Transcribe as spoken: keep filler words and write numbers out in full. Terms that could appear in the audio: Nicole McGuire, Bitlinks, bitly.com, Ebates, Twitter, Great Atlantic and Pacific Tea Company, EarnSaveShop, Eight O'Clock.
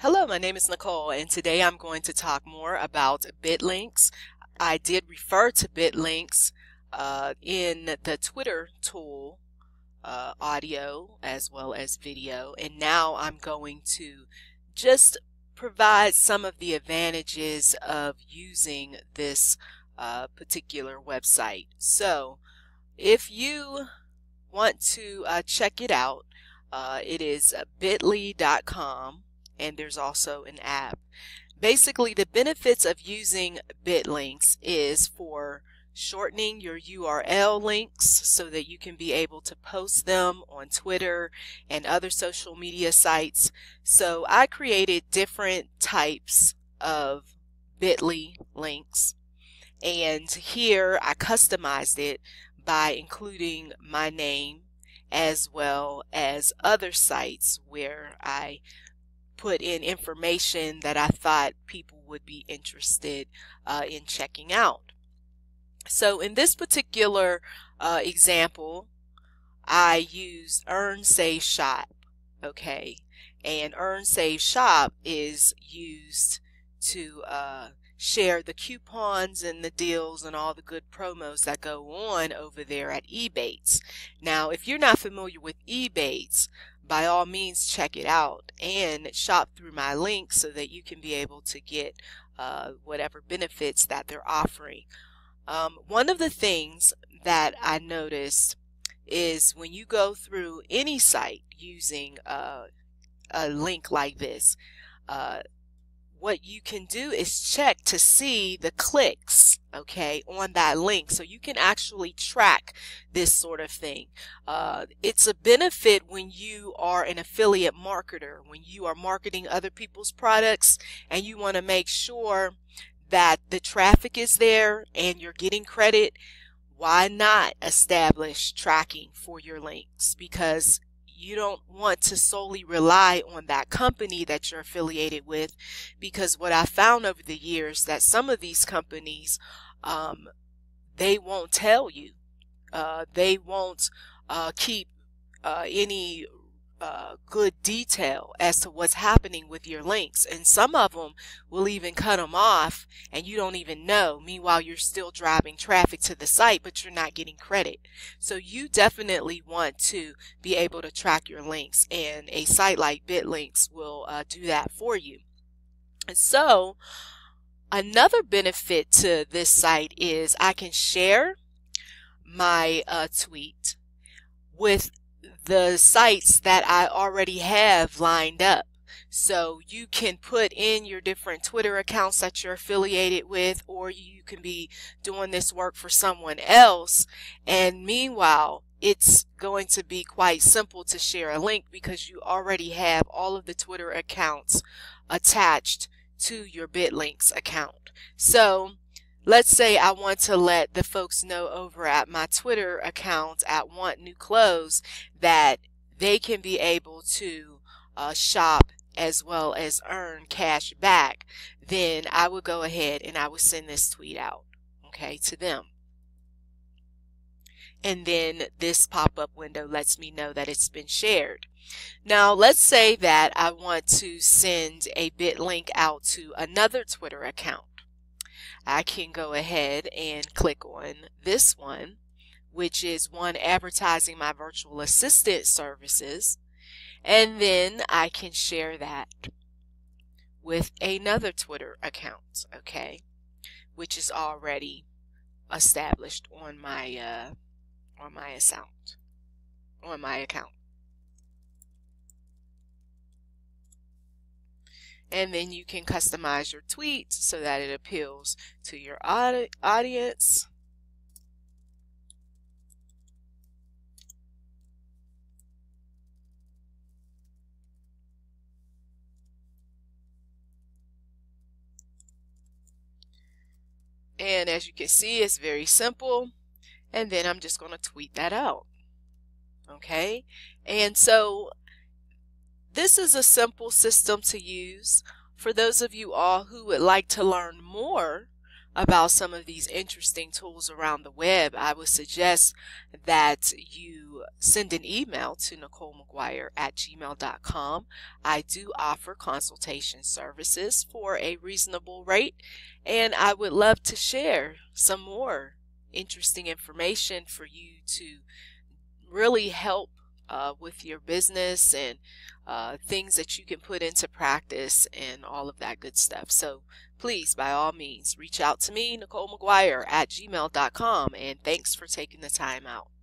Hello, my name is Nicole, and today I'm going to talk more about Bitlinks. I did refer to Bitlinks uh, in the Twitter tool, uh, audio as well as video, and now I'm going to just provide some of the advantages of using this uh, particular website. So if you want to uh, check it out, uh, it is bitly dot com. And there's also an app. Basically, the benefits of using Bitlinks is for shortening your U R L links so that you can be able to post them on Twitter and other social media sites. So I created different types of Bitly links, and here I customized it by including my name as well as other sites where I put in information that I thought people would be interested uh, in checking out. So in this particular uh, example, I used EarnSaveShop, okay, and EarnSaveShop is used to uh, share the coupons and the deals and all the good promos that go on over there at Ebates. Now, if you're not familiar with Ebates, by all means check it out and shop through my link so that you can be able to get uh, whatever benefits that they're offering. Um, one of the things that I noticed is when you go through any site using uh, a link like this, uh, what you can do is check to see the clicks, okay, on that link, so you can actually track this sort of thing. Uh, it's a benefit when you are an affiliate marketer, when you are marketing other people's products and you want to make sure that the traffic is there and you're getting credit. Why not establish tracking for your links? Because you don't want to solely rely on that company that you're affiliated with, because what I found over the years that some of these companies, um, they won't tell you. Uh, they won't uh, keep uh, any uh, good detail as to what's happening with your links. And some of them will even cut them off and you don't even know. Meanwhile, you're still driving traffic to the site, but you're not getting credit. So you definitely want to be able to track your links, and a site like Bitlinks will uh, do that for you. And so another benefit to this site is I can share my uh, tweet with the sites that I already have lined up. So you can put in your different Twitter accounts that you're affiliated with, or you can be doing this work for someone else. And meanwhile, it's going to be quite simple to share a link because you already have all of the Twitter accounts attached to your Bitlinks account. So let's say I want to let the folks know over at my Twitter account at Want New Clothes that they can be able to uh, shop as well as earn cash back. Then I would go ahead and I would send this tweet out, okay, to them. And then this pop-up window lets me know that it's been shared. Now, let's say that I want to send a Bitlink out to another Twitter account. I can go ahead and click on this one, which is one advertising my virtual assistant services, and then I can share that with another Twitter account, okay, which is already established on my uh, on my account, on my account. And then you can customize your tweets so that it appeals to your audience. And as you can see, it's very simple. And then I'm just going to tweet that out. Okay? And so this is a simple system to use. For those of you all who would like to learn more about some of these interesting tools around the web, I would suggest that you send an email to Nicole McGuire at gmail dot com. I do offer consultation services for a reasonable rate, and I would love to share some more interesting information for you to really help Uh, with your business and uh, things that you can put into practice and all of that good stuff. So please, by all means, reach out to me, Nicole McGuire at gmail dot com, and thanks for taking the time out.